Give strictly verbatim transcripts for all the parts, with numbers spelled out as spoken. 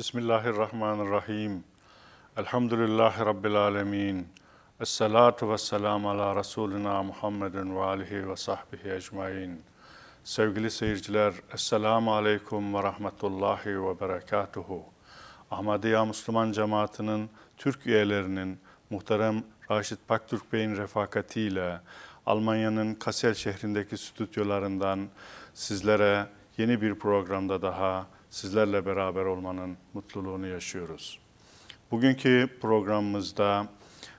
بسم اللہ الرحمن الرحیم الحمدللہ رب العالمین الصلاة والسلام علی رسولنا Muhammed ve alihi ve sahbihi ecmain. Sevgili seyirciler, Esselamu Aleyküm ve Rahmetullahi ve Berekatuhu. Ahmadiya Müslüman Cemaati'nin Türk üyelerinin muhterem Raşid Paktürk Bey'in refakatiyle Almanya'nın Kasel şehrindeki stüdyolarından sizlere yeni bir programda daha sizlerle beraber olmanın mutluluğunu yaşıyoruz. Bugünkü programımızda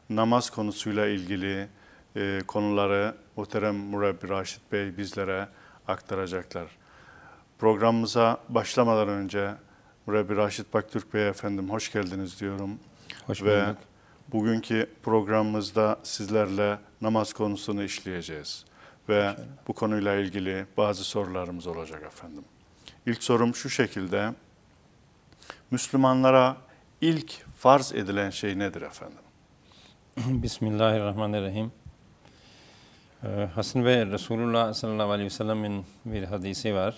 namaz konusuyla ilgili e, konuları muhterem Murabbi Raşid Bey bizlere aktaracaklar. Programımıza başlamadan önce Murabbi Raşid Paktürk Bey efendim hoş geldiniz diyorum. Hoş bulduk. Ve bugünkü programımızda sizlerle namaz konusunu işleyeceğiz. Ve bu konuyla ilgili bazı sorularımız olacak efendim. İlk sorum şu şekilde. Müslümanlara ilk farz edilen şey nedir efendim? Bismillahirrahmanirrahim. Hasan ve Resulullah sallallahu aleyhi ve sellem'in bir hadisi var.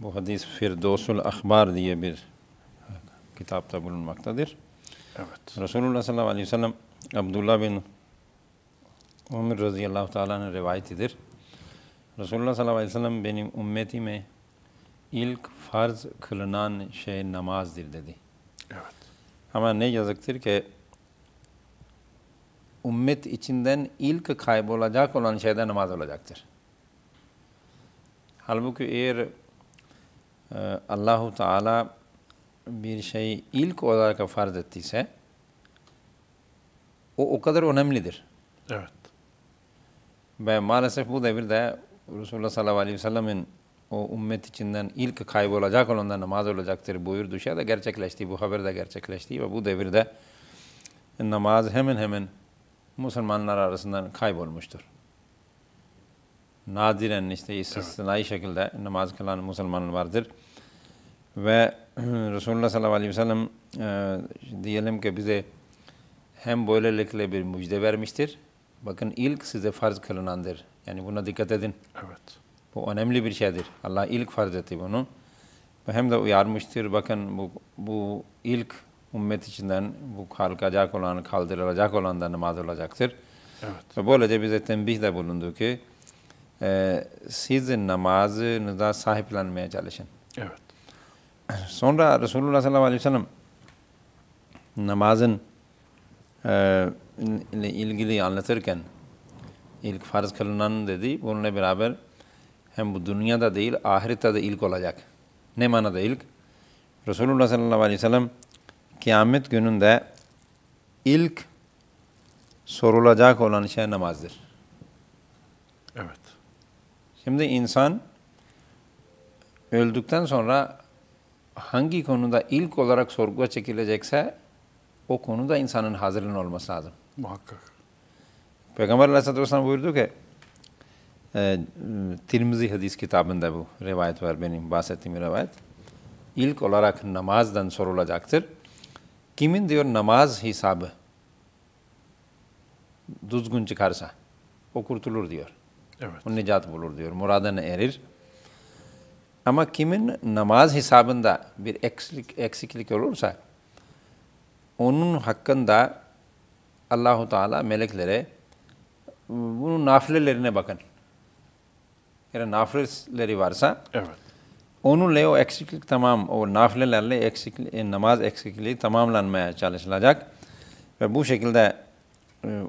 Bu hadis Firdosul Ahbar diye bir kitapta bulunmaktadır. Evet. Resulullah sallallahu aleyhi ve sellem Abdullah bin Umur radıyallahu teala'nın rivayetidir. Resulullah sallallahu aleyhi ve sellem benim ümmetime ilk farz kılınan şey namazdır dedi. Evet. Ama ne yazıktır ki ümmet içinden ilk kaybolacak olan şey de namaz olacaktır. Halbuki eğer Allah-u Teala bir şeyi ilk olarak farz ettiyse o o kadar önemlidir. Evet. Ve maalesef bu devirde Resulullah sallallahu aleyhi ve sellem'in o ümmet içinden ilk kaybolacak olan namaz olacaktır buyurduğu şey de gerçekleşti, bu haber de gerçekleşti ve bu devirde namaz hemen hemen Müslümanlar arasından kaybolmuştur. Nadiren işte istisnai evet. şekilde namaz kılan Müslüman vardır. Ve Resulullah sallallahu aleyhi ve sellem e, diyelim ki bize hem böylelikle bir müjde vermiştir. Bakın ilk size farz kılınandır. Yani buna dikkat edin. Evet. Bu önemli bir şeydir. Allah ilk farz etti bunu. Ve hem de uyarmıştır. Bakın bu, bu ilk ümmet içinden bu kalkacak olan, kaldırılacak olan da namaz olacaktır. Evet. Ve böylece bize tembih de bulundu ki e, siz namazınıza sahiplenmeye çalışın. Evet. Sonra Resulullah sallallahu aleyhi ve sellem namazın e, ile ilgili anlatırken ilk farz kılınan dedi. Bununla beraber hem bu dünyada değil, ahirette de ilk olacak. Ne manada ilk? Resulullah sallallahu aleyhi ve sellem kıyamet gününde ilk sorulacak olan şey namazdır. Evet. Şimdi insan öldükten sonra hangi konuda ilk olarak sorguya çekilecekse o konuda insanın hazırlığının olması lazım. Muhakkak. Peygamber aleyhissalatü vesselam buyurdu ki e, Tirmizi hadis kitabında bu rivayet var, benim bahsettiğim rivayet. İlk olarak namazdan sorulacaktır. Kimin diyor namaz hesabı düzgün çıkarsa o kurtulur diyor. Evet. O nicat bulur diyor. Muradına erir. Ama kimin namaz hesabında bir eksiklik, eksiklik olursa onun hakkında Allahu Teala meleklere bunun nafilelerine bakın. Yani nafileleri varsa evet. Onunla o eksiklik tamam, o nafilelerle eksiklik, namaz eksikliği tamamlanmaya çalışılacak. Ve bu şekilde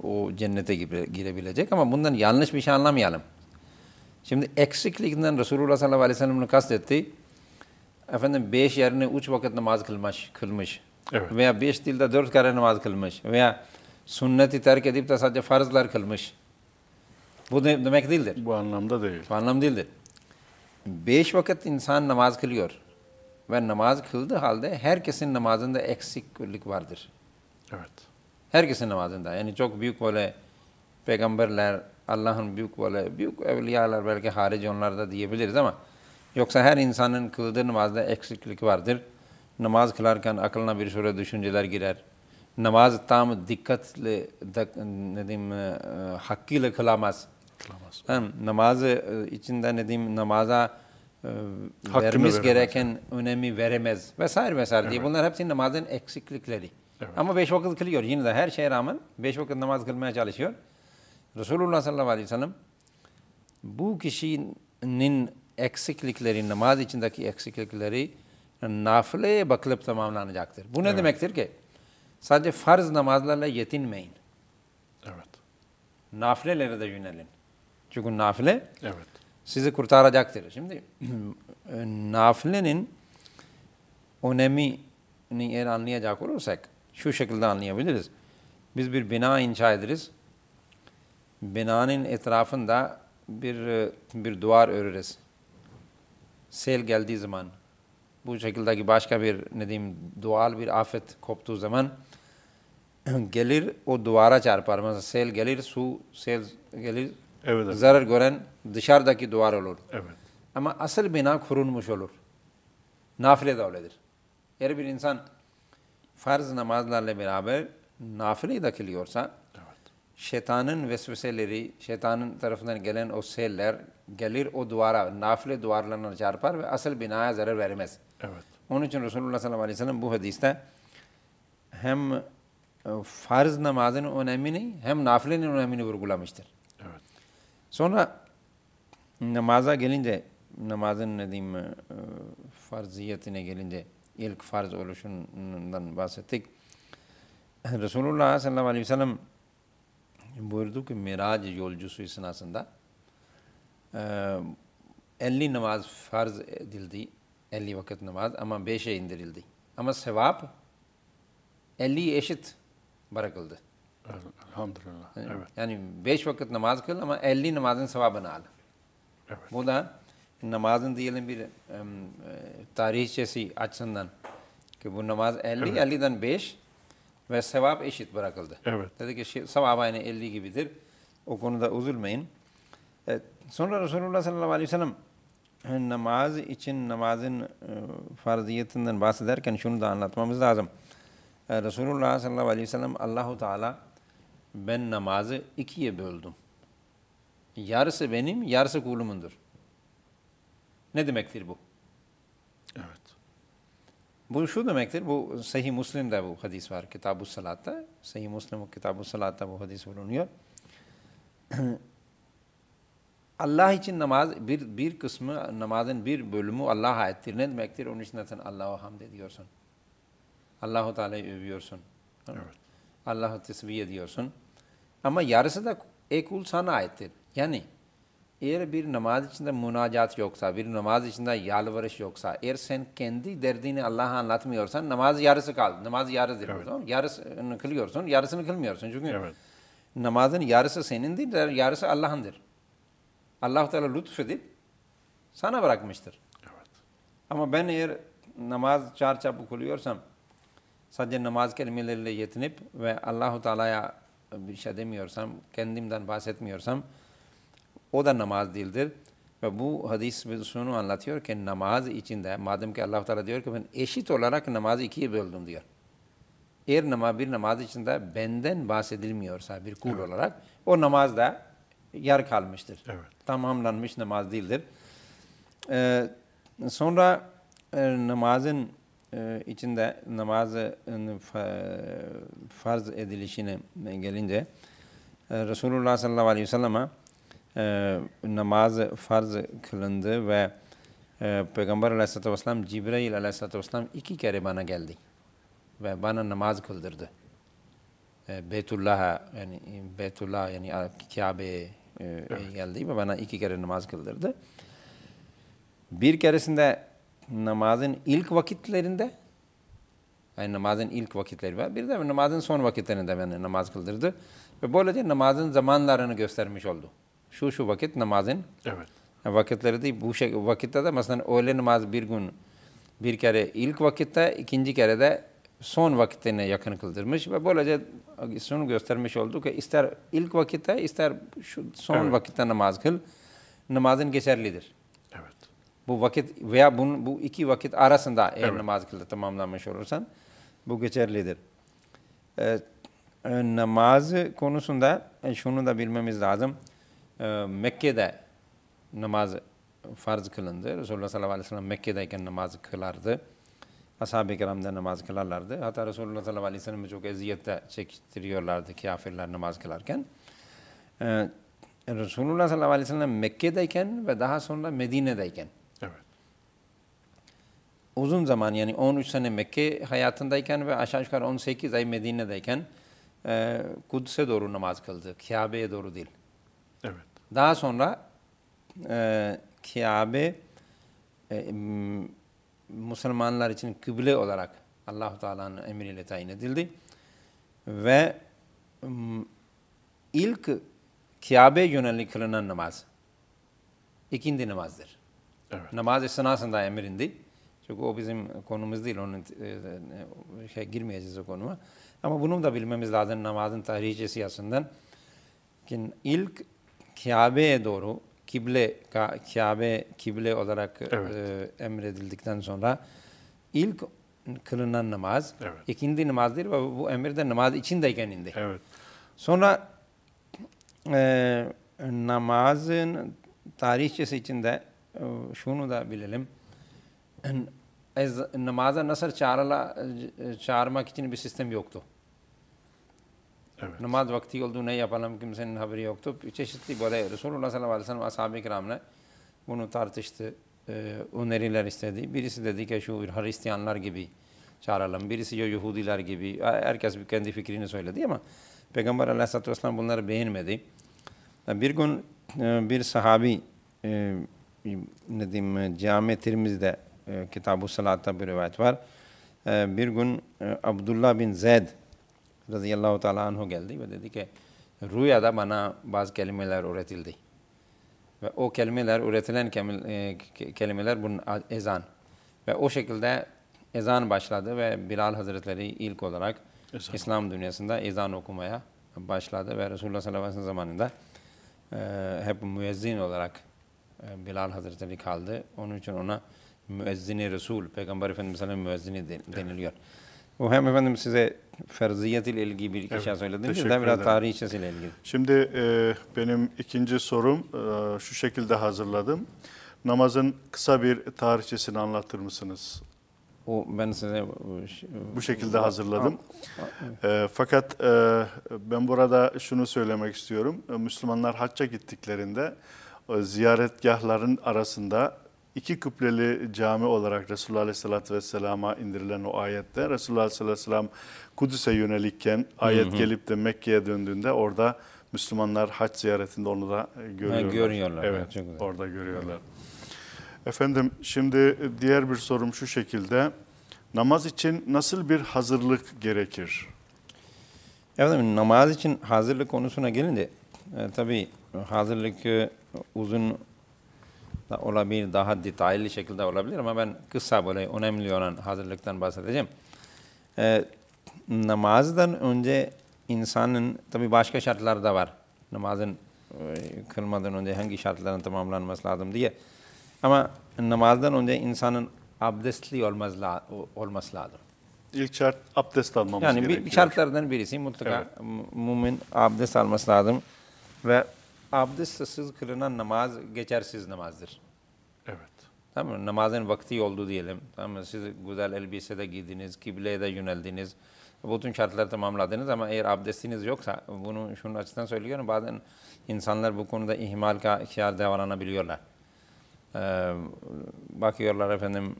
o cennete girebilecek ama bundan yanlış bir şey anlamayalım. Şimdi eksiklikten Resulullah sallallahu aleyhi ve sellem'in kastetti. Efendim beş yerine üç vakit namaz kılmış, kılmış. Evet. Veya beş dilde dört kere namaz kılmış. Veya sünneti terk edip de sadece farzlar kılmış. Bu de, demek değildir. Bu anlamda değil. Bu anlam değildir. Beş vakit insan namaz kılıyor ve namaz kıldığı halde herkesin namazında eksiklik vardır. Evet. Herkesin namazında. Yani çok büyük böyle peygamberler, Allah'ın büyük böyle büyük evliyalar belki harici onlarda diyebiliriz ama yoksa her insanın kıldığı namazda eksiklik vardır. Namaz kılarken aklına bir sürü düşünceler girer. Namaz tam dikkatle, ne diyeyim, hakkıyla kılamaz. Kılamaz. Yani namaz içinde ne diyeyim, namaza Hakkını vermemiz gereken önemi veremez vesaire vesaire evet. diye. Bunlar hepsi namazın eksiklikleri. Evet. Ama beş vakit kılıyor yine de her şeye rağmen beş vakit namaz kılmaya çalışıyor. Resulullah sallallahu aleyhi ve sellem bu kişinin eksiklikleri, namaz içindeki eksiklikleri nafileye bakılıp tamamlanacaktır. Bu ne evet. demektir ki? Sadece farz namazlarla yetinmeyin. Evet. Nafilelere de yönelin. Çünkü nafile evet. sizi kurtaracaktır. Şimdi nafilenin önemini eğer anlayacak olursak şu şekilde anlayabiliriz. Biz bir bina inşa ederiz. Binanın etrafında bir bir duvar öreriz. Sel geldiği zaman, bu şekildeki başka bir ne diyeyim doğal bir afet koptuğu zaman gelir o duvara çarpar. Mesela sel gelir, su sel gelir. Evet, evet. Zarar gören dışarıdaki duvar olur. Evet. Ama asıl bina kurulmuş olur. Nafile de öyledir. Eğer bir insan farz namazlarla beraber nafileyi de kılıyorsa evet. şeytanın vesveseleri, şeytanın tarafından gelen o seller gelir o duvara, nafile duvarlarına çarpar ve asıl binaya zarar vermez. Evet. Onun için Resulullah sallallahu aleyhi ve sellem bu hadiste hem farz namazın önemini hem nafilenin önemini vurgulamıştır. Evet. Sonra namaza gelince, namazın ne diyeyim, farziyetine gelince ilk farz oluşundan bahsettik. Resulullah sallallahu aleyhi ve sellem buyurdu ki Mirac yolcusu esnasında elli namaz farz edildi, elli vakit namaz ama beşe indirildi. Ama sevap elliye eşit bırakıldı. Elhamdülillah. Evet. Yani beş vakit namaz kıl ama elli namazın sevabını al. Evet. Bu da namazın diyelim bir um, tarihçesi açısından ki bu namaz elli, evet. elliden beş ve sevap eşit bırakıldı. Evet. Dedi ki sevap aynı elli gibidir. O konuda üzülmeyin. Evet. Sonra Resulullah sallallahu aleyhi ve sellem namaz için namazın farziyetinden bahsederken şunu da anlatmamız lazım. Resulullah sallallahu aleyhi ve sellem Allahu Teala ben namazı ikiye böldüm. Yarısı benim, yarısı kulumundur. Ne demektir bu? Evet. Bu şu demektir, bu Sahih Müslim'de bu hadis var, Kitabu Salat'ta. Sahih Müslim Kitabu Salat'ta bu hadis bulunuyor. Allah için namaz, bir, bir kısmı, namazın bir bölümü Allah'a aittir. Ne demektir? Onun için sen Allah'a hamd ediyorsun. Allah-u Teala'yı övüyorsun. Evet. Allah'ı tesbih ediyorsun. Ama yarısı da e kul sana aittir. Yani eğer bir namaz içinde münacat yoksa, bir namaz içinde yalvarış yoksa, eğer sen kendi derdini Allah'a anlatmıyorsan namaz yarısı kaldı. Namaz yarısıdır. Evet. Yarısını kılıyorsun, yarısını kılmıyorsun. Çünkü evet. namazın yarısı senindir, yarısı Allah'ındır. Allah-u Teala lütfedip sana bırakmıştır. Evet. Ama ben eğer namaz çarçabuk kılıyorsam, sadece namaz kelimeleriyle yetinip ve Allah-u Teala'ya bir şey demiyorsam, kendimden bahsetmiyorsam o da namaz değildir. Ve bu hadis bize şunu anlatıyor ki namaz içinde, madem ki Allah-u Teala diyor ki ben eşit olarak namazı ikiye böldüm diyor. Eğer namaz, bir namaz içinde benden bahsedilmiyorsa bir kul evet. olarak o namaz da yer kalmıştır. Evet. Tamamlanmış namaz değildir. Ee, sonra e, namazın içinde namazın farz edilişine gelince Resulullah sallallahu aleyhi ve sellem'e namaz farz kılındı ve Peygamber aleyhissalatü vesselam Jibreel aleyhissalatü vesselam iki kere bana geldi ve bana namaz kıldırdı. Beytullah'a yani Beytullah yani Kabe'ye geldi ve bana iki kere namaz kıldırdı. Bir keresinde namazın ilk vakitlerinde, yani namazın ilk vakitleri var, bir de namazın son vakitlerinde beni namaz kıldırdı. Ve böylece namazın zamanlarını göstermiş oldu. Şu şu vakit namazın evet. vakitleri değil, bu şey, vakitte de mesela öğle namaz bir gün, bir kere ilk vakitte, ikinci kere de son vakitlerine yakın kıldırmış. Ve böylece şunu göstermiş oldu ki ister ilk vakitte, ister şu son evet. vakitte namaz kıl, namazın geçerlidir. Bu vakit veya bu, bu iki vakit arasında eğer evet. namaz kılda tamamlanmış olursan bu geçerlidir. Ee, namaz konusunda şunu da bilmemiz lazım. Ee, Mekke'de namaz farz kılındı. Resulullah sallallahu aleyhi ve sellem Mekke'deyken namaz kılardı. Ashab-ı kiramda namaz kılarlardı. Hatta Resulullah sallallahu aleyhi ve sellem'i çok eziyette çektiriyorlardı kafirler namaz kılarken. Ee, Resulullah sallallahu aleyhi ve sellem Mekke'deyken ve daha sonra Medine'deyken. Evet. Uzun zaman, yani on üç sene Mekke hayatındayken ve aşağı yukarı on sekiz ay Medine'deyken e, Kudüs'e doğru namaz kıldı. Kabe'ye doğru değil. Evet. Daha sonra e, Kabe e, Müslümanlar için kıble olarak Allah-u Teala'nın emriyle tayin edildi. Ve ilk Kabe yönelik kılınan namaz ikindi namazdır. Evet. Namaz esnasında emrindi. Çünkü o bizim konumuz değil, onun şey, girmeyeceğiz o konuma. Ama bunu da bilmemiz lazım namazın tahricesi aslında. Ki ilk Kabe'ye doğru kible, Kabe kible olarak evet. e, emredildikten sonra ilk kılınan namaz evet. ikindi namazdır ve bu emirde namaz içindeyken indi. Evet. Sonra e, namazın tarihçesi içinde e, şunu da bilelim. Namaza nasıl çağrıla, çağırmak için bir sistem yoktu. Evet. Namaz vakti oldu, ne yapalım, kimsenin haberi yoktu. Çeşitli böyle Resulullah sallallahu aleyhi ve sellem ashab-ı kiramla bunu tartıştı, öneriler istedi. Birisi dedi ki şu Hristiyanlar gibi çağıralım, birisi ya Yahudiler gibi. Herkes kendi fikrini söyledi ama Peygamber aleyhisselatü vesselam bunları beğenmedi. Bir gün bir sahabi, ne diyeyim, Cami Tirmiz'de Kitabu Salat'ta bir rivayet var. Bir gün Abdullah bin Zayd radıyallahu teala anhu geldi ve dedi ki rüyada bana bazı kelimeler öğretildi. Ve o kelimeler, öğretilen kelimeler bunun ezan. Ve o şekilde ezan başladı ve Bilal Hazretleri ilk olarak ezan. İslam dünyasında ezan okumaya başladı. Ve Resulullah sallallahu aleyhi ve sellem zamanında hep müezzin olarak Bilal Hazretleri kaldı. Onun için ona müezzini Resul, Peygamber Efendimiz müezzini deniliyor. Evet. O hem efendim size ferziyet ile ilgili bir iki şey söyledim. Bir de biraz tarihçesi ile ilgili. Şimdi e, benim ikinci sorum e, şu şekilde hazırladım. Namazın kısa bir tarihçesini anlatır mısınız? O ben size bu şekilde hazırladım. E, fakat e, ben burada şunu söylemek istiyorum. Müslümanlar hacca gittiklerinde ziyaretgahların arasında iki kıbleli cami olarak Resulullah Aleyhisselatü Vesselam'a indirilen o ayette Resulullah Aleyhisselatü Vesselam Kudüs'e yönelikken ayet hı hı. gelip de Mekke'ye döndüğünde orada Müslümanlar hac ziyaretinde onu da görüyorlar. Ha, görüyorlar. Evet, evet orada görüyorlar. Evet. Efendim şimdi diğer bir sorum şu şekilde. Namaz için nasıl bir hazırlık gerekir? Efendim namaz için hazırlık konusuna gelince e, tabii hazırlık e, uzun da olabilir, daha detaylı şekilde olabilir ama ben kısa böyle önemli olan hazırlıktan bahsedeceğim. Ee, namazdan önce insanın, tabii başka şartlar da var. Namazın kılmadan önce hangi şartların tamamlanması lazım diye. Ama namazdan önce insanın abdestli olması lazım. İlk şart abdest almamız yani gerekiyor. Yani bir şartlardan birisi mutlaka evet. mümin abdest alması lazım ve abdestsiz kılınan namaz geçersiz namazdır. Evet. Tamam mı? Namazın vakti oldu diyelim. Tamam mı? Siz güzel elbisede giydiniz, kibleye de yöneldiniz. Bütün şartları tamamladınız ama eğer abdestiniz yoksa, bunu şunun açısından söylüyorum, bazen insanlar bu konuda ihmal kâr davranabiliyorlar. Ee, bakıyorlar efendim,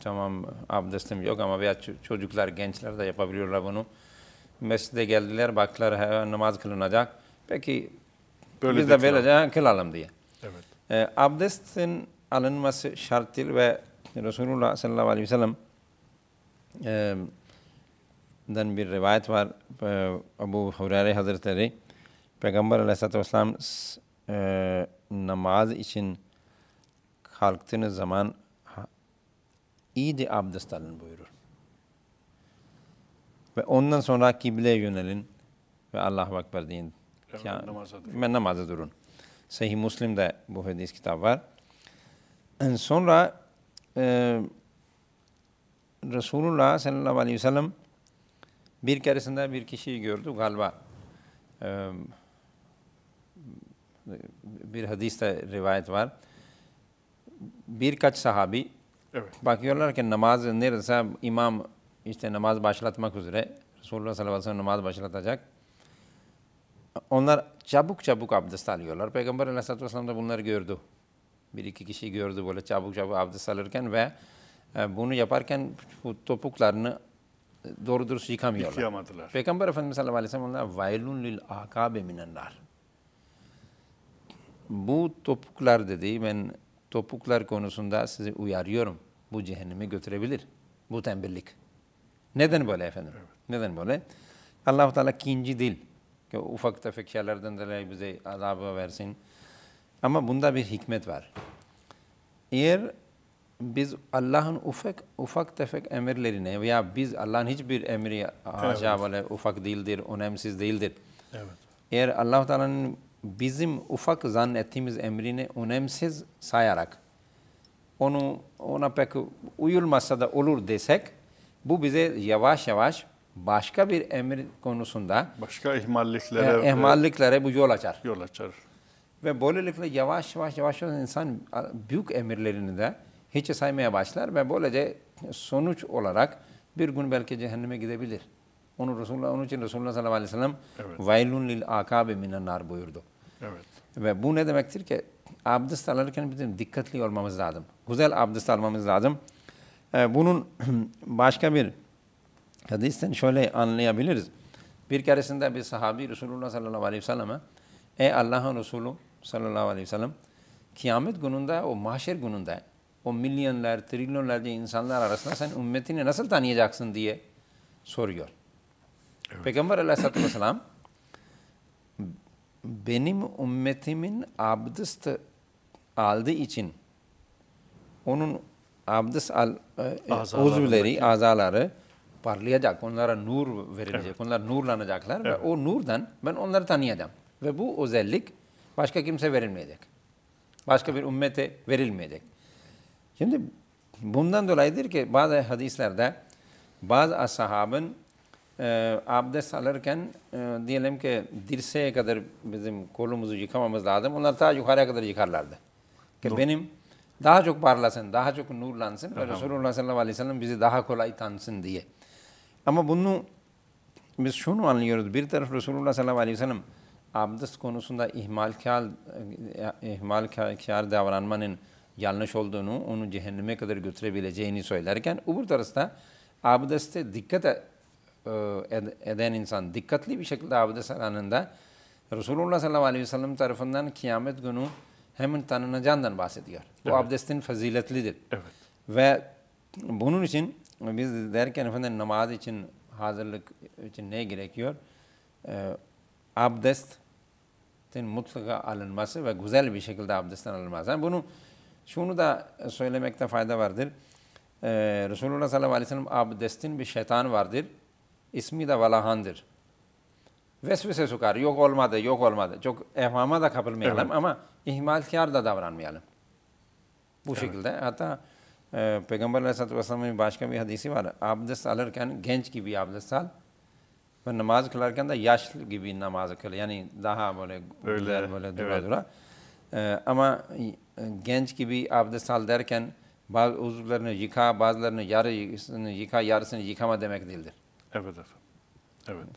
tamam abdestim yok ama veya çocuklar, gençler de yapabiliyorlar bunu. Mescide geldiler, baktılar namaz kılınacak. Peki böyle biz de böylece kılalım diye. Evet. E, abdestin alınması şarttır ve Resulullah sallallahu aleyhi ve sellem'den e, bir rivayet var. E, Abu Hurayra Hazretleri, Peygamber aleyhisselatü vesselam e, namaz için kalktığınız zaman iyi de abdest alın buyurur. Ve ondan sonra kibleye yönelin ve Allahu Ekber deyin. Yani, namaza ben namaza durun. Sahih Müslim'de bu hadis kitap var. En sonra e, Resulullah sallallahu aleyhi ve sellem bir keresinde bir kişiyi gördü galiba. E, bir hadiste rivayet var. birkaç sahabi evet. bakıyorlar ki namaz nerede imam işte namaz başlatmak üzere, Resulullah sallallahu aleyhi ve sellem namaz başlatacak. Onlar çabuk çabuk abdest alıyorlar. Peygamber aleyhisselatü vesselam da bunları gördü. Bir iki kişi gördü böyle çabuk çabuk abdest alırken ve bunu yaparken topuklarını doğru dürüst yıkamıyorlar. Peygamber Efendimiz sallallahu aleyhi ve sellem onlara vaylun lil akabe minennar. Bu topuklar dedi, ben topuklar konusunda sizi uyarıyorum. Bu cehennemi götürebilir. Bu tembellik. Neden böyle efendim? Evet. Neden böyle? Allah-u Teala kinci değil. Ki ufak tefek şeylerden dolayı bize azabı versin. Ama bunda bir hikmet var. Eğer biz Allah'ın ufak ufak tefek emirlerine veya biz Allah'ın hiçbir emri evet. haşa böyle ufak değildir, önemsiz değildir. Evet. Eğer Allah-u Teala'nın bizim ufak zannettiğimiz emrini önemsiz sayarak onu ona pek uyulmasa da olur desek, bu bize yavaş yavaş başka bir emir konusunda başka ihmalliklere, ihmalliklere bu yol açar. Yol açar. Ve böylelikle yavaş yavaş yavaş insan büyük emirlerini de hiç saymaya başlar ve böylece sonuç olarak bir gün belki cehenneme gidebilir. Onu Resulullah, onun için Resulullah sallallahu aleyhi ve sellem evet. vaylun lil akabe minennar buyurdu. Evet. Ve bu ne demektir ki abdest alırken bizim dikkatli olmamız lazım. Güzel abdest almamız lazım. Bunun başka bir hadisten şöyle anlayabiliriz. Bir keresinde bir sahabi Resulullah sallallahu aleyhi ve sellem'e ey Allah'ın Resulü sallallahu aleyhi ve sellem kıyamet gününde, o mahşer gününde o milyonlar, trilyonlarca insanlar arasında sen ümmetini nasıl tanıyacaksın diye soruyor. Evet. Peygamber aleyhissalatü vesselam benim ümmetimin abdest aldığı için onun abdest al, uzvleri, azaları parlayacak, onlara nur verilecek, evet. onlar nurlanacaklar evet. ve o nurdan ben onları tanıyacağım. Ve bu özellik başka kimse verilmeyecek. Başka bir ümmete verilmeyecek. Şimdi bundan dolayıdır ki bazı hadislerde bazı ashabın E, abdest alırken e, diyelim ki dirseğe kadar bizim kolumuzu yıkamamız lazım. Onlar daha yukarıya kadar yıkarlardı. Ki Dur. benim daha çok parlasın, daha çok nurlansın Aha. ve Resulullah sallallahu aleyhi ve sellem bizi daha kolay tanısın diye. Ama bunu biz şunu anlıyoruz. Bir taraf Resulullah sallallahu aleyhi ve sellem abdest konusunda ihmalkar, ihmalkar davranmanın yanlış olduğunu, onu cehenneme kadar götürebileceğini söylerken öbür tarafta abdeste dikkat eden insan dikkatli bir şekilde abdest alanında Resulullah sallallahu aleyhi ve sellem tarafından kıyamet günü hemen tanınacağından bahsediyor. Evet. O abdestin faziletlidir. Evet. Ve bunun için biz derken efendim namaz için hazırlık için ne gerekiyor? Ee, abdestin mutlaka alınması ve güzel bir şekilde abdestten alınması. Yani bunu, şunu da söylemekte fayda vardır. Ee, Resulullah sallallahu aleyhi ve sellem abdestin bir şeytan vardır. İsmi de Valahan'dır. Vesvese sokar. Yok olmadı, yok olmadı. Çok evhama da kapılmayalım evet. ama ihmalkar da davranmayalım. Bu evet. şekilde. Hatta e, Peygamber Aleyhisselatü Vesselam'ın başka bir hadisi var. Abdest alırken genç gibi abdest al ve namaz kılarken de yaşlı gibi namaz kıl. Yani daha böyle Öyle, güzel, böyle dura evet. dura. E, ama genç gibi abdest al derken bazı uzuvlarını yıka, bazılarını yarısını yıka, yarısını yıkama demek değildir. Evet efendim. Evet.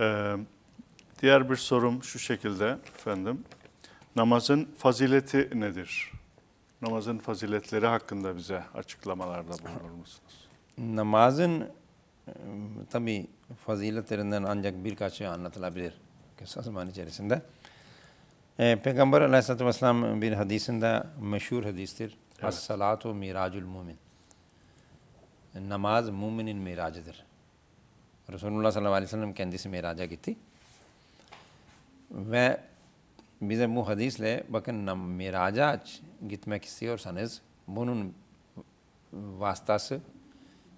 Ee, diğer bir sorum şu şekilde efendim. Namazın fazileti nedir? Namazın faziletleri hakkında bize açıklamalarda bulunur musunuz? Namazın tabii faziletlerinden ancak birkaç şey anlatılabilir kısa zaman içerisinde. Ee, Peygamber Aleyhisselatü Vesselam bir hadisinde meşhur hadistir. Evet. As-salatu miracul mumin. Namaz müminin miracıdır. Resulullah sallallahu aleyhi ve sellem kendisi miraca gitti. Ve bize bu hadisle bakın miraca gitmek istiyorsanız bunun vasıtası,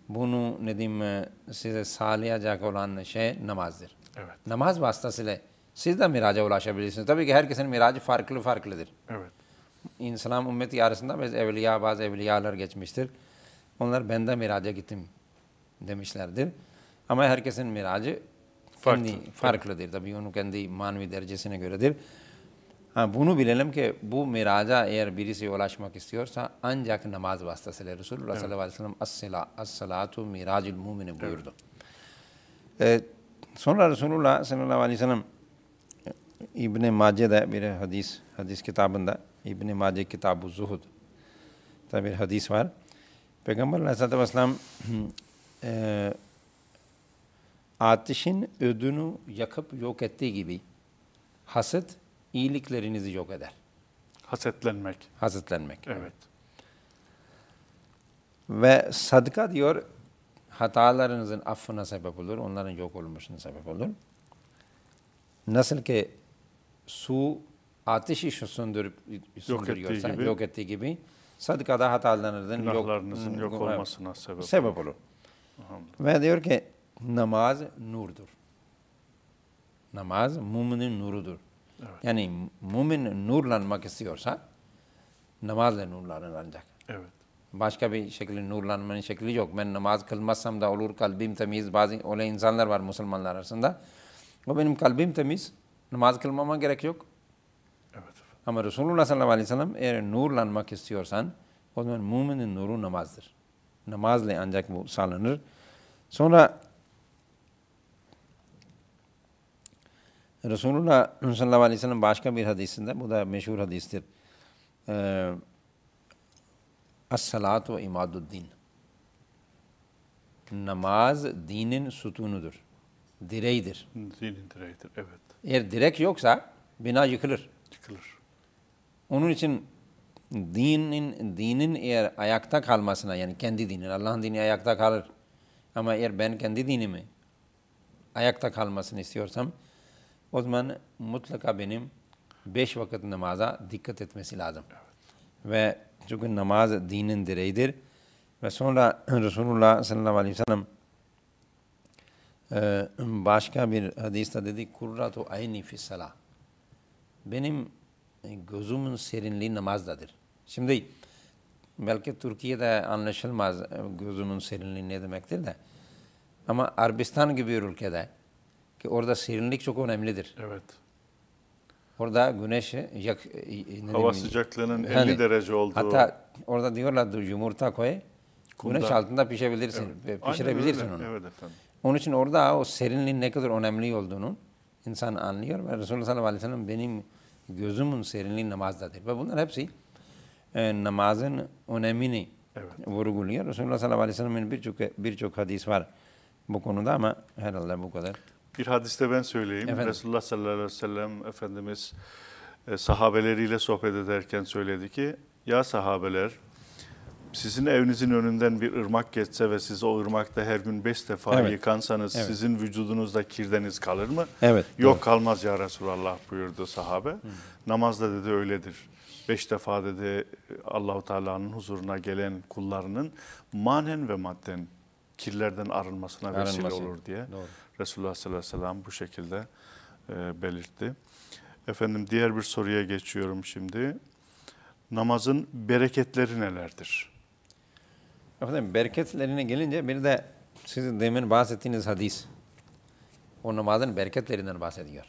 bunu ne diyeyim size sağlayacak olan şey namazdır. Evet. Namaz vasıtasıyla siz de miraca ulaşabilirsiniz. Tabii ki herkesin miracı farklı farklıdır. Evet. İslam ümmeti arasında biz evliya, bazı evliyalar geçmiştir. Onlar ben de miraca gittim demişlerdir. Ama herkesin miracı farklıdır. Farklıdır. Tabii onun kendi manevi derecesine göredir. bunu bilelim ki bu miraca eğer birisi ulaşmak istiyorsa ancak namaz vasıtasıyla Resulullah evet. sallallahu aleyhi ve sellem as-salatu miracul mümini buyurdu. Evet. Ee, sonra Resulullah sallallahu aleyhi ve sellem İbn-i Mace'de bir hadis, hadis kitabında İbn-i Mace Kitabu zuhud da bir hadis var. Peygamber aleyhissalatü vesselam e, ateşin ödünü yakıp yok ettiği gibi haset iyiliklerinizi yok eder. Hasetlenmek. Hasetlenmek. Evet. Ve sadaka diyor, hatalarınızın affına sebep olur, onların yok olmasına sebep olur. Nasıl ki su ateşi söndürüp söndürüyorsa, yok ettiği gibi, yok ettiği gibi sadakada hatalarınızın yok, yok olmasına sebep, sebep olur. olur. Ve diyor ki namaz nurdur. Namaz müminin nurudur. Evet. Yani mümin nurlanmak istiyorsa namazla nurlanacak. Evet. Başka bir şekilde nurlanmanın şekli yok. Ben namaz kılmazsam da olur, kalbim temiz. Bazı öyle insanlar var Müslümanlar arasında. O benim kalbim temiz, namaz kılmama gerek yok. Evet. Ama Resulullah sallallahu aleyhi ve sellem eğer nurlanmak istiyorsan o zaman müminin nuru namazdır. Namazla ancak bu sağlanır. Sonra Resulullah sallallahu aleyhi ve sellem başka bir hadisinde, bu da meşhur hadistir. Ee, As-salatu ve imaduddin. Namaz dinin sütunudur. Direğidir. Dinin direğidir, evet. Eğer direk yoksa bina yıkılır. Yıkılır. Onun için dinin, dinin eğer ayakta kalmasına, yani kendi dinin, Allah'ın dini ayakta kalır. Ama eğer ben kendi dinimi ayakta kalmasını istiyorsam, o zaman mutlaka benim beş vakit namaza dikkat etmesi lazım. Evet. Ve çünkü namaz dinin direğidir. Ve sonra Resulullah sallallahu aleyhi ve sellem başka bir hadiste dedi, kurratu ayni fissalah. Benim gözümün serinliği namazdadır. Şimdi belki Türkiye'de anlaşılmaz gözümün serinliği ne demektir de. Ama Arabistan gibi bir ülkede ki orada serinlik çok önemlidir. Evet. Orada güneş yak, hava sıcaklığının elli yani, derece olduğu. Hatta orada diyorlar yumurta koy, kumda, güneş altında pişebilirsin, evet. pişirebilirsin onu. Evet efendim. Onun için orada o serinliğin ne kadar önemli olduğunu insan anlıyor. Ve Resulullah sallallahu aleyhi ve sellem benim gözümün serinliği namazdadır. Ve bunlar hepsi e, namazın önemini evet. vurguluyor. Resulullah sallallahu aleyhi ve sellem'in birçok birçok hadis var bu konuda ama herhalde bu kadar. Bir hadiste ben söyleyeyim. Efendim? Resulullah sallallahu aleyhi ve sellem Efendimiz e, sahabeleriyle sohbet ederken söyledi ki, ya sahabeler, sizin evinizin önünden bir ırmak geçse ve siz o ırmakta her gün beş defa evet. yıkansanız evet. sizin vücudunuzda kirleriniz kalır mı? Evet. Yok evet. kalmaz ya Resulallah buyurdu sahabe. Hı. Namazda dedi öyledir. Beş defa dedi Allahu Teala'nın huzuruna gelen kullarının manen ve madden kirlerden arınmasına Arınması. vesile olur diye. Doğru. Resulullah sallallahu aleyhi ve sellem bu şekilde e, belirtti. Efendim diğer bir soruya geçiyorum şimdi. Namazın bereketleri nelerdir? Efendim bereketlerine gelince bir de sizin demin bahsettiğiniz hadis. O namazın bereketlerinden bahsediyor.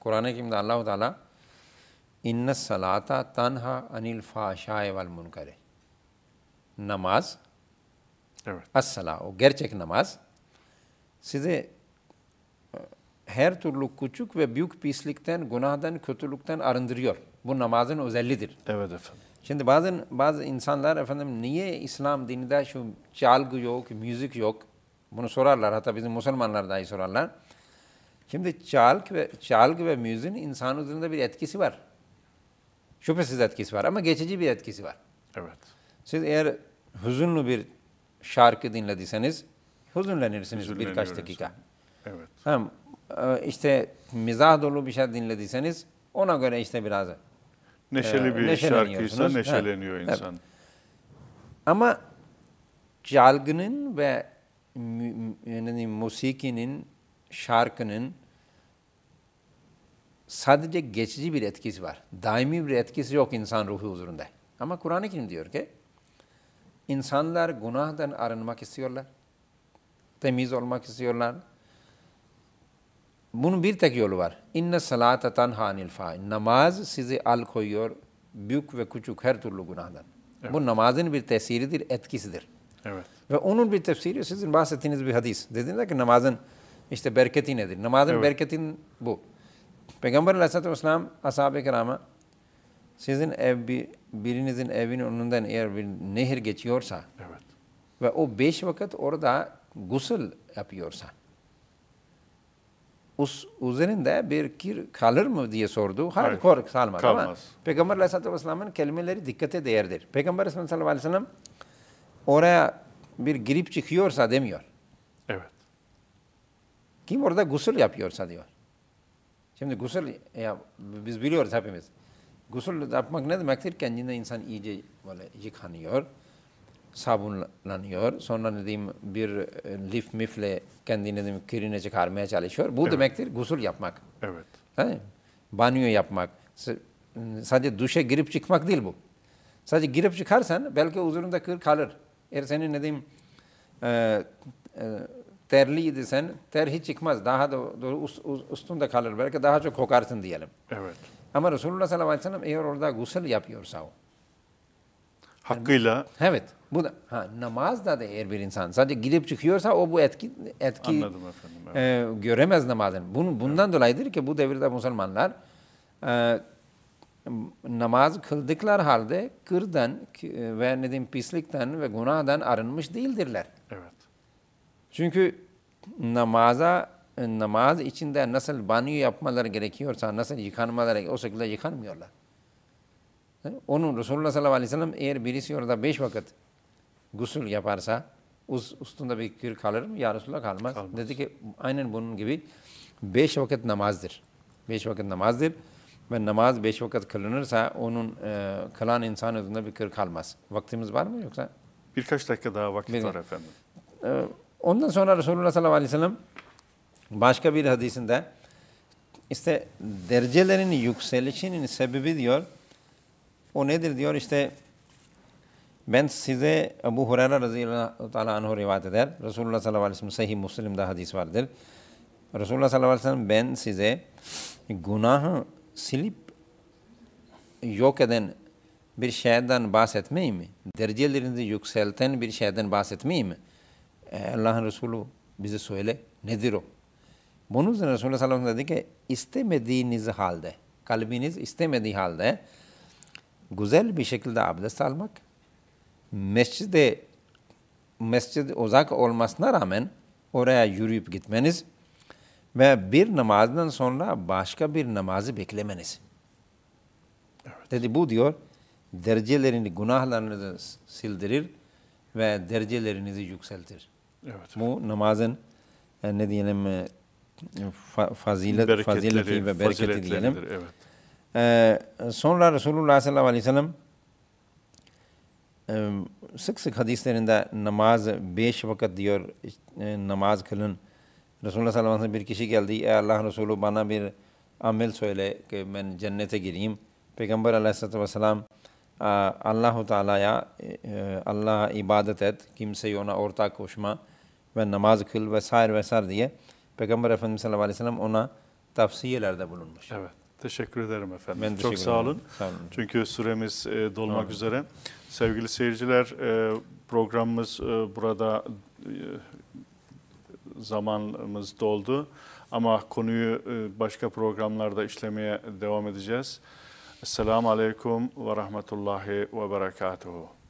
Kur'an-ı Kerim'de Allah-u Teala inne salata tanha anil fahşai vel munkari. Namaz evet. as-sala, o gerçek namaz size her türlü küçük ve büyük pislikten, günahdan, kötülükten arındırıyor. Bu namazın özelliğidir. Evet efendim. Şimdi bazen bazı insanlar efendim niye İslam dininde şu çalgı yok, müzik yok? Bunu sorarlar. Hatta bizim Müslümanlar dahi sorarlar. Şimdi çalgı ve çalgı ve müziğin insan üzerinde bir etkisi var. Şüphesiz etkisi var ama geçici bir etkisi var. Evet. Siz eğer hüzünlü bir şarkı dinlediyseniz hüzünlenirsiniz birkaç dakika. Evet. Tamam. İşte mizah dolu bir şey dinlediyseniz ona göre işte biraz neşeli e, bir şarkıysa neşeleniyor evet. insan. Evet. Ama çalgının ve yani müziğinin, şarkının sadece geçici bir etkisi var. Daimi bir etkisi yok insan ruhu huzurunda. Ama Kur'an-ı Kerim diyor ki insanlar günahdan arınmak istiyorlar. Temiz olmak istiyorlar. bunun bir tek yolu var. İnne salate tenha anil fahşâi. Namaz sizi alıkoyuyor büyük ve küçük her türlü günahdan. Evet. Bu namazın bir tesiridir, etkisidir. Evet. Ve onun bir tefsiri sizin bahsettiğiniz bir hadis. Dediğinizde ki namazın işte bereketi nedir? Namazın evet. bereketin bu. Peygamber Aleyhisselatü Vesselam ashab-ı kirama sizin ev bir, birinizin evinin önünden eğer bir nehir geçiyorsa evet. ve o beş vakit orada gusül yapıyorsa Us, üzerinde bir kir kalır mı diye sordu. Hayır, kork salmadı ama Peygamber Aleyhisselatü Vesselam'ın kelimeleri dikkate değerdir. Peygamber Aleyhisselatü Vesselam oraya bir girip çıkıyorsa demiyor. Evet. Kim orada gusül yapıyorsa diyor. Şimdi gusül, ya biz biliyoruz hepimiz. Gusül yapmak ne demektir? Kendine insan iyice böyle yıkanıyor, sabunlanıyor. Sonra dediğim bir lif mifle kendini kirine çıkarmaya çalışıyor. Bu evet. demektir gusül yapmak. Evet. Yani banyo yapmak. S sadece duşa girip çıkmak değil bu. Sadece girip çıkarsan belki huzurunda kır kalır. Eğer senin ne diyeyim e, e, terliydi sen, ter hiç çıkmaz. Daha da üstünde kalır. Belki daha çok kokarsın diyelim. Evet. Ama Resulullah sallallahu aleyhi ve sellem eğer orada gusül yapıyorsa o. Hakkıyla. Evet. Bu da, ha, namazda da eğer bir insan sadece girip çıkıyorsa o bu etki, etki efendim, evet. e, göremez namazın. Bunun, bundan evet. dolayıdır ki bu devirde Müslümanlar e, namaz kıldıklar halde kırdan ve ne diyeyim pislikten ve günahdan arınmış değildirler. Evet. Çünkü namaza, namaz içinde nasıl banyo yapmaları gerekiyorsa, nasıl yıkanmaları o şekilde yıkanmıyorlar. Onun Resulullah sallallahu aleyhi ve sellem eğer birisi orada beş vakit gusül yaparsa üstünde bir kir kalır mı? Ya Resulullah kalmaz. kalmaz. Dedi ki aynen bunun gibi beş vakit namazdır. Beş vakit namazdır. Ve namaz beş vakit kılınırsa onun e, kılan insan üzerinde bir kır kalmaz. Vaktimiz var mı yoksa? Birkaç dakika daha vakit bir, var efendim. E, ondan sonra Resulullah sallallahu aleyhi ve sellem başka bir hadisinde işte derecelerin yükselişinin sebebi diyor, o nedir diyor işte ben size Abu Hurayra radıyallahu ta'ala anhu rivayet eder. Resulullah sallallahu aleyhi ve sellem Sahih Müslim'de hadis vardır. Resulullah sallallahu aleyhi ve sellem ben size günahı silip yok eden bir şeyden bahsetmeyeyim mi? Derecelerinizi yükselten bir şeyden bahsetmeyeyim mi? E, Allah'ın Resulü bize söyle nedir o? Bunun üzerine Resulullah sallallahu aleyhi ve sellem dedi ki istemediğiniz halde, kalbiniz istemediği halde güzel bir şekilde abdest almak, mescide, mescide uzak olmasına rağmen oraya yürüyüp gitmeniz ve bir namazdan sonra başka bir namazı beklemeniz. Evet. Dedi bu diyor, derecelerini, günahlarınızı sildirir ve derecelerinizi yükseltir. Evet. Bu namazın ne diyelim fa fazilet, fazileti ve bereketi diyelim. Evet. Ee, sonra Resulullah sallallahu aleyhi ve sellem sık sık hadislerinde namaz beş vakit diyor, namaz kılın. Resulullah sallallahu aleyhi ve sellem bir kişi geldi. Ey Allah Resulü bana bir amel söyle ki ben cennete gireyim. Peygamber aleyhissalatü vesselam Allah-u Teala'ya Allah'a ibadet et. Kimseyi ona ortak koşma ve namaz kıl vesaire vesaire diye Peygamber Efendimiz sallallahu aleyhi ve sellem ona tavsiyelerde bulunmuş. Evet. Teşekkür ederim efendim. Ben Çok sağ olun. sağ olun. Çünkü süremiz e, dolmak Hı. üzere. Sevgili seyirciler e, programımız e, burada e, zamanımız doldu ama konuyu başka programlarda işlemeye devam edeceğiz. Esselamu Aleyküm ve Rahmetullahi ve Berekatuhu.